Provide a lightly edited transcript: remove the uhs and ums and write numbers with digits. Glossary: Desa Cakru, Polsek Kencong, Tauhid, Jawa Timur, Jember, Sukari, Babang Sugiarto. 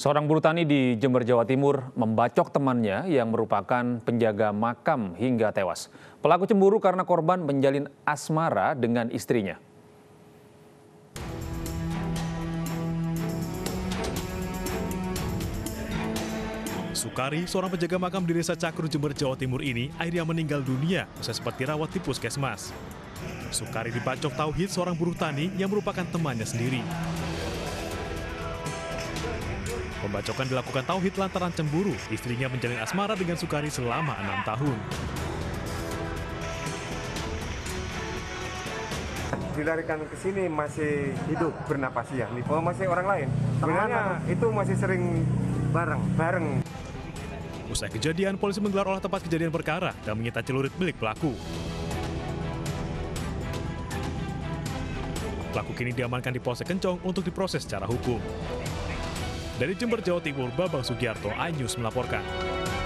Seorang buruh tani di Jember, Jawa Timur membacok temannya yang merupakan penjaga makam hingga tewas. Pelaku cemburu karena korban menjalin asmara dengan istrinya. Sukari, seorang penjaga makam di Desa Cakru, Jember, Jawa Timur ini akhirnya meninggal dunia usai sempat dirawat di puskesmas. Sukari dibacok Tauhid, seorang buruh tani yang merupakan temannya sendiri. Pembacokan dilakukan Tauhid lantaran cemburu, istrinya menjalin asmara dengan Sukari selama 6 tahun. Dilarikan ke sini masih hidup, bernapas ya. Oh, masih orang lain. Sebenarnya itu masih sering bareng. Usai kejadian, polisi menggelar olah tempat kejadian perkara dan menyita celurit milik pelaku. Pelaku kini diamankan di Polsek Kencong untuk diproses secara hukum. Dari Jember, Jawa Timur, Babang Sugiarto, iNews melaporkan.